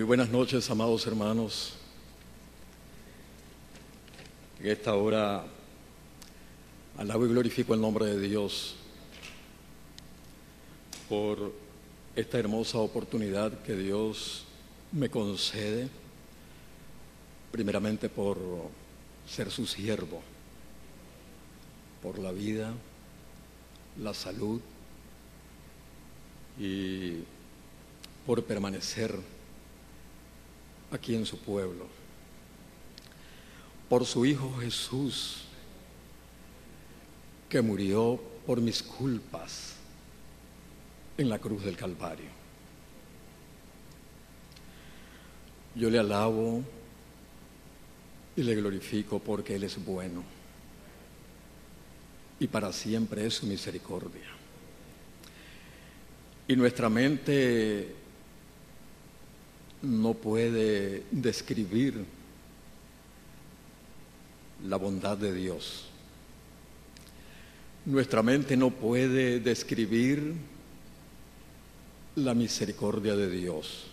Muy buenas noches, amados hermanos. En esta hora alabo y glorifico el nombre de Dios por esta hermosa oportunidad que Dios me concede, primeramente por ser su siervo, por la vida, la salud y por permanecer aquí en su pueblo, por su Hijo Jesús, que murió por mis culpas en la cruz del Calvario. Yo le alabo y le glorifico porque Él es bueno y para siempre es su misericordia. Y nuestra mente no puede describir la bondad de Dios. Nuestra mente no puede describir la misericordia de Dios.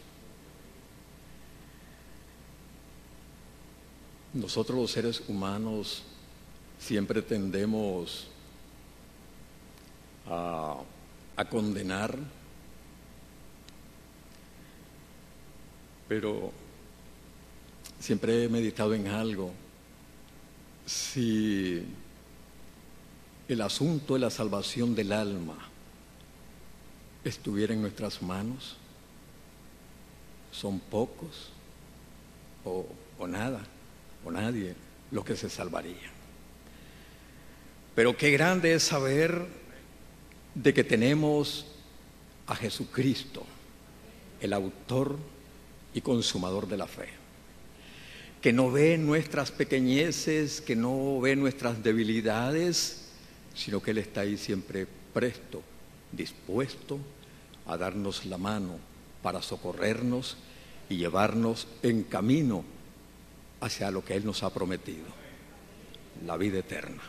Nosotros los seres humanos siempre tendemos a condenar, pero siempre he meditado en algo. Si el asunto de la salvación del alma estuviera en nuestras manos, son pocos o nada, o nadie, los que se salvarían. Pero qué grande es saber de que tenemos a Jesucristo, el autor y consumador de la fe, que no ve nuestras pequeñeces, que no ve nuestras debilidades, sino que Él está ahí siempre presto, dispuesto a darnos la mano para socorrernos y llevarnos en camino hacia lo que Él nos ha prometido, la vida eterna.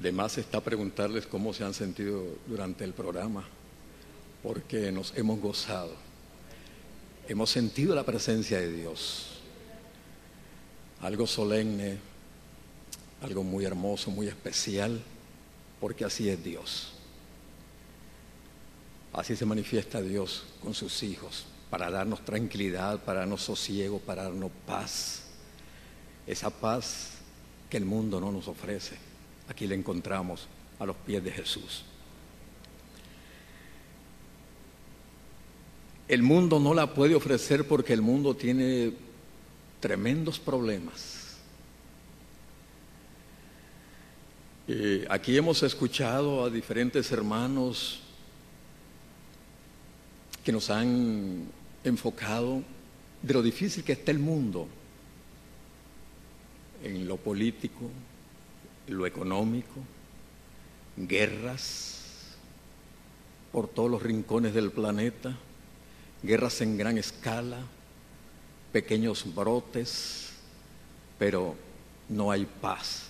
De más está preguntarles cómo se han sentido durante el programa, porque nos hemos gozado, hemos sentido la presencia de Dios. Algo solemne, algo muy hermoso, muy especial, porque así es Dios. Así se manifiesta Dios con sus hijos, para darnos tranquilidad, para darnos sosiego, para darnos paz. Esa paz que el mundo no nos ofrece, aquí le encontramos a los pies de Jesús. El mundo no la puede ofrecer porque el mundo tiene tremendos problemas. Aquí hemos escuchado a diferentes hermanos que nos han enfocado de lo difícil que está el mundo en lo político, lo económico, guerras por todos los rincones del planeta, guerras en gran escala, pequeños brotes, pero no hay paz.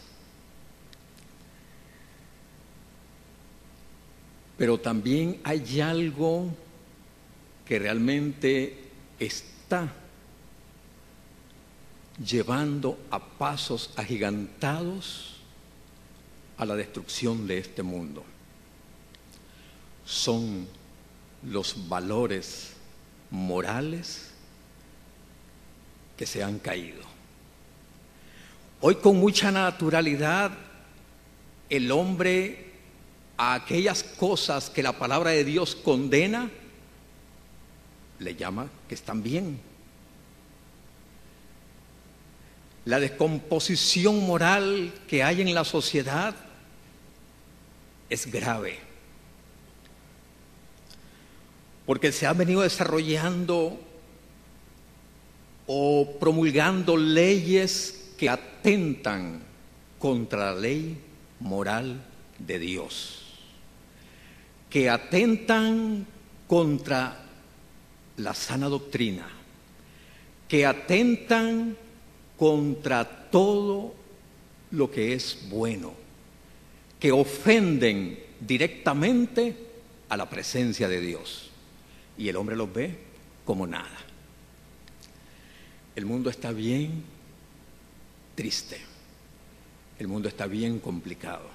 Pero también hay algo que realmente está llevando a pasos agigantados a la destrucción de este mundo. Son los valores morales que se han caído. Hoy con mucha naturalidad el hombre a aquellas cosas que la palabra de Dios condena le llama que están bien. La descomposición moral que hay en la sociedad es grave, porque se han venido desarrollando o promulgando leyes que atentan contra la ley moral de Dios, que atentan contra la sana doctrina, que atentan contra todo lo que es bueno, que ofenden directamente a la presencia de Dios. Y el hombre los ve como nada. El mundo está bien triste. El mundo está bien complicado.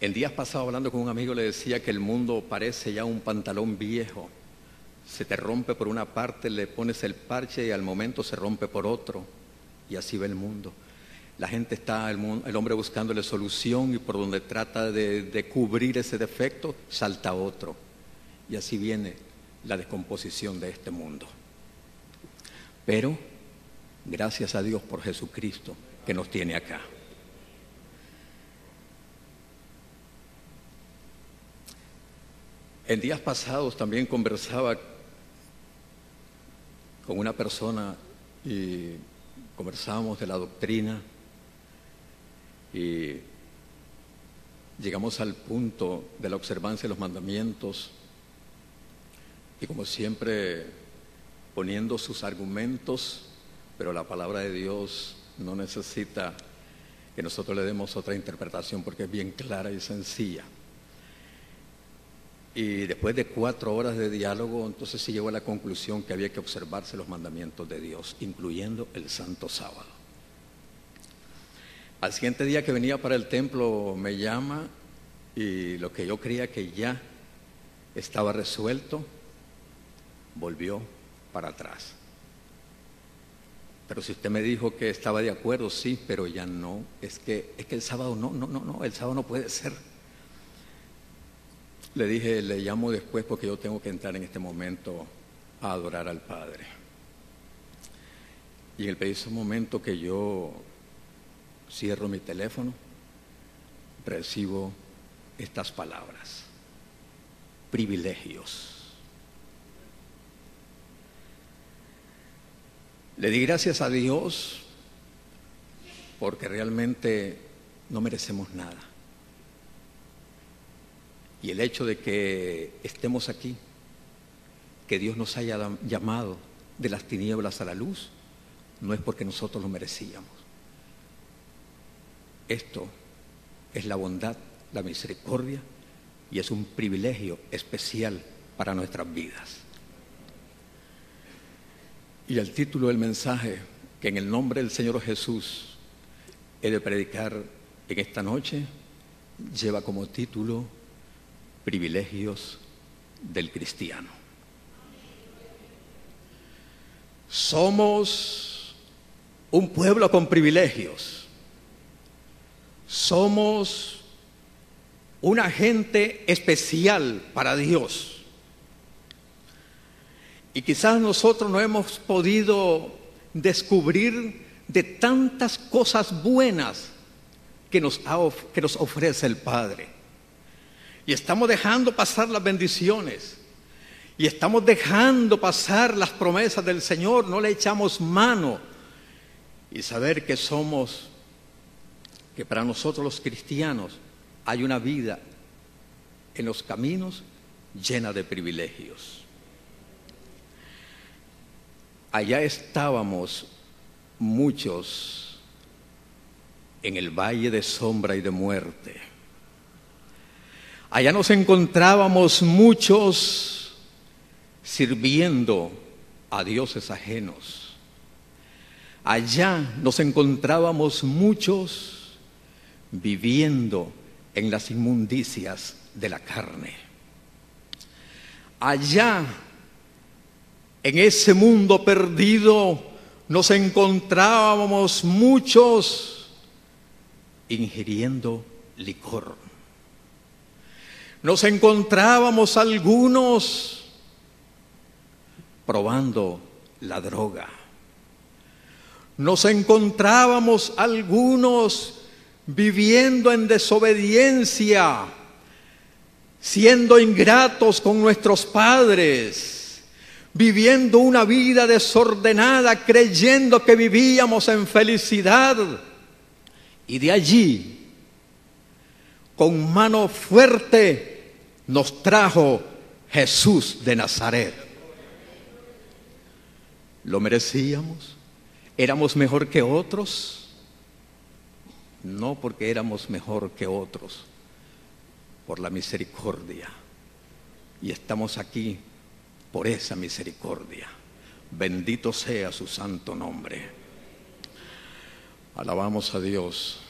En días pasados, hablando con un amigo, le decía que el mundo parece ya un pantalón viejo. Se te rompe por una parte, le pones el parche y al momento se rompe por otro. Y así va el mundo. La gente está, el hombre buscándole solución, y por donde trata de cubrir ese defecto, salta otro. Y así viene la descomposición de este mundo. Pero gracias a Dios por Jesucristo que nos tiene acá. En días pasados también conversaba con una persona y conversábamos de la doctrina y llegamos al punto de la observancia de los mandamientos, y como siempre poniendo sus argumentos, pero la palabra de Dios no necesita que nosotros le demos otra interpretación porque es bien clara y sencilla. Y después de 4 horas de diálogo, entonces se llegó a la conclusión que había que observarse los mandamientos de Dios, incluyendo el santo sábado. Al siguiente día que venía para el templo, me llama, y lo que yo creía que ya estaba resuelto, volvió para atrás. Pero si usted me dijo que estaba de acuerdo, sí, pero ya no. Es que el sábado no, el sábado no puede ser. Le dije, le llamo después porque yo tengo que entrar en este momento a adorar al Padre. Y en el preciso momento que yo cierro mi teléfono, recibo estas palabras: privilegios. Le di gracias a Dios porque realmente no merecemos nada. Y el hecho de que estemos aquí, que Dios nos haya llamado de las tinieblas a la luz, no es porque nosotros lo merecíamos. Esto es la bondad, la misericordia, y es un privilegio especial para nuestras vidas. Y el título del mensaje que en el nombre del Señor Jesús he de predicar en esta noche lleva como título: privilegios del cristiano. Somos un pueblo con privilegios. Somos una gente especial para Dios. Y quizás nosotros no hemos podido descubrir de tantas cosas buenas que nos ofrece el Padre. Y estamos dejando pasar las bendiciones. Y estamos dejando pasar las promesas del Señor. No le echamos mano. Y saber que somos, que para nosotros los cristianos hay una vida en los caminos llena de privilegios. Allá estábamos muchos en el valle de sombra y de muerte. Allá nos encontrábamos muchos sirviendo a dioses ajenos. Allá nos encontrábamos muchos viviendo en las inmundicias de la carne. Allá, en ese mundo perdido, nos encontrábamos muchos ingiriendo licor. Nos encontrábamos algunos probando la droga. Nos encontrábamos algunos viviendo en desobediencia, siendo ingratos con nuestros padres, viviendo una vida desordenada, creyendo que vivíamos en felicidad. Y de allí, con mano fuerte, nos trajo Jesús de Nazaret. ¿Lo merecíamos? ¿Éramos mejor que otros? no porque éramos mejor que otros, por la misericordia. Y estamos aquí por esa misericordia. Bendito sea su santo nombre. Alabamos a Dios.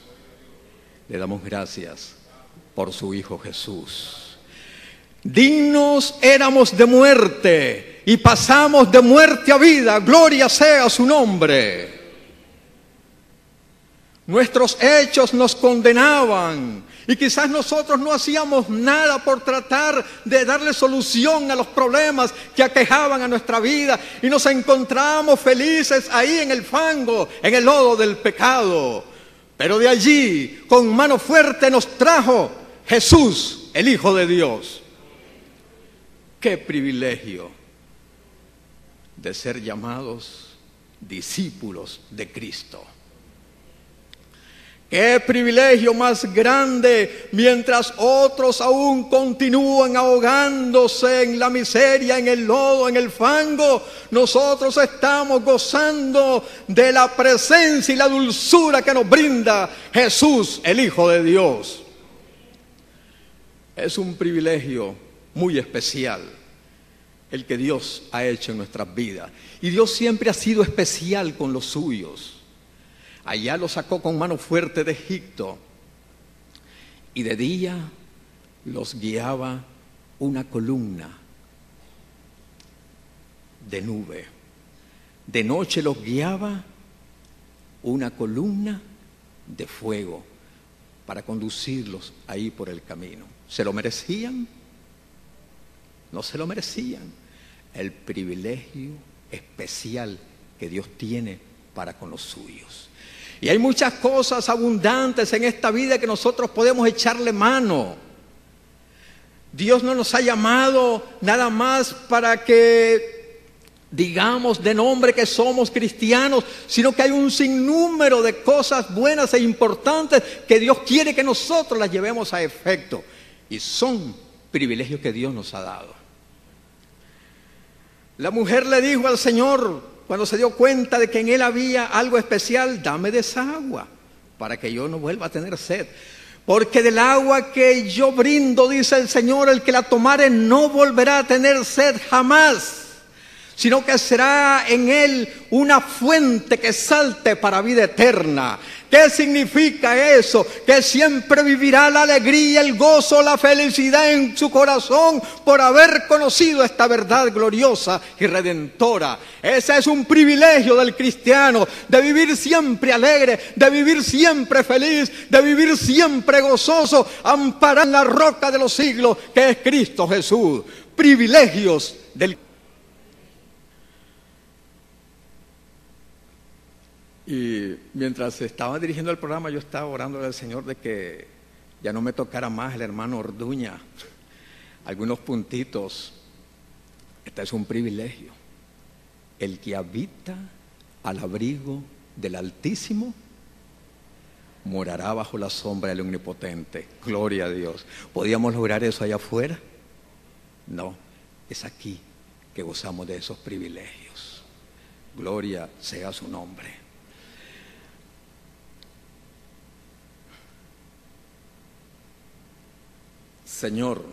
Le damos gracias por su Hijo Jesús. Dignos éramos de muerte y pasamos de muerte a vida. Gloria sea su nombre. Nuestros hechos nos condenaban y quizás nosotros no hacíamos nada por tratar de darle solución a los problemas que aquejaban a nuestra vida, y nos encontrábamos felices ahí en el fango, en el lodo del pecado. Pero de allí, con mano fuerte, nos trajo Jesús, el Hijo de Dios. ¡Qué privilegio de ser llamados discípulos de Cristo! ¡Qué privilegio más grande! Mientras otros aún continúan ahogándose en la miseria, en el lodo, en el fango, nosotros estamos gozando de la presencia y la dulzura que nos brinda Jesús, el Hijo de Dios. Es un privilegio muy especial el que Dios ha hecho en nuestras vidas. Y Dios siempre ha sido especial con los suyos. Allá lo sacó con mano fuerte de Egipto, y de día los guiaba una columna de nube. De noche los guiaba una columna de fuego para conducirlos ahí por el camino. ¿Se lo merecían? No se lo merecían. El privilegio especial que Dios tiene para con los suyos. Y hay muchas cosas abundantes en esta vida que nosotros podemos echarle mano. Dios no nos ha llamado nada más para que digamos de nombre que somos cristianos, sino que hay un sinnúmero de cosas buenas e importantes que Dios quiere que nosotros las llevemos a efecto. Y son privilegios que Dios nos ha dado. La mujer le dijo al Señor, cuando se dio cuenta de que en él había algo especial: dame de esa agua para que yo no vuelva a tener sed. Porque del agua que yo brindo, dice el Señor, el que la tomare no volverá a tener sed jamás, sino que será en él una fuente que salte para vida eterna. ¿Qué significa eso? Que siempre vivirá la alegría, el gozo, la felicidad en su corazón por haber conocido esta verdad gloriosa y redentora. Ese es un privilegio del cristiano, de vivir siempre alegre, de vivir siempre feliz, de vivir siempre gozoso, amparado en la roca de los siglos que es Cristo Jesús. Privilegios del cristiano. Y mientras estaba dirigiendo el programa, yo estaba orando al Señor de que ya no me tocara más el hermano Orduña. Algunos puntitos. Este es un privilegio. El que habita al abrigo del Altísimo morará bajo la sombra del Omnipotente. Gloria a Dios. ¿Podíamos lograr eso allá afuera? No, es aquí que gozamos de esos privilegios. Gloria sea su nombre. Señor,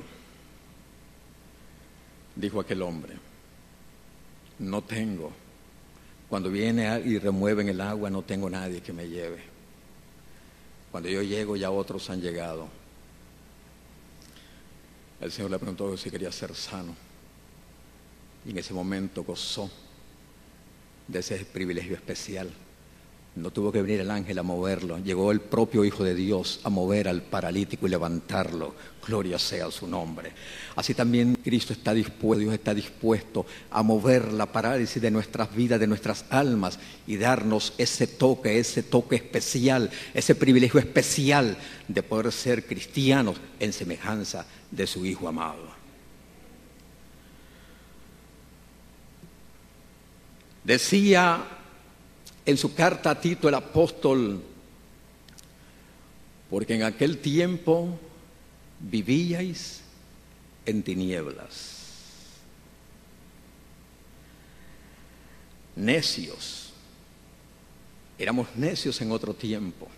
dijo aquel hombre, no tengo. Cuando viene y remueven el agua, no tengo nadie que me lleve. Cuando yo llego, ya otros han llegado. El Señor le preguntó si quería ser sano. Y en ese momento gozó de ese privilegio especial. No tuvo que venir el ángel a moverlo. Llegó el propio Hijo de Dios a mover al paralítico y levantarlo. Gloria sea su nombre. Así también Cristo está dispuesto, Dios está dispuesto a mover la parálisis de nuestras vidas, de nuestras almas, y darnos ese toque especial, ese privilegio especial de poder ser cristianos en semejanza de su Hijo amado. Decía en su carta a Tito el apóstol: porque en aquel tiempo vivíais en tinieblas, necios. Éramos necios en otro tiempo.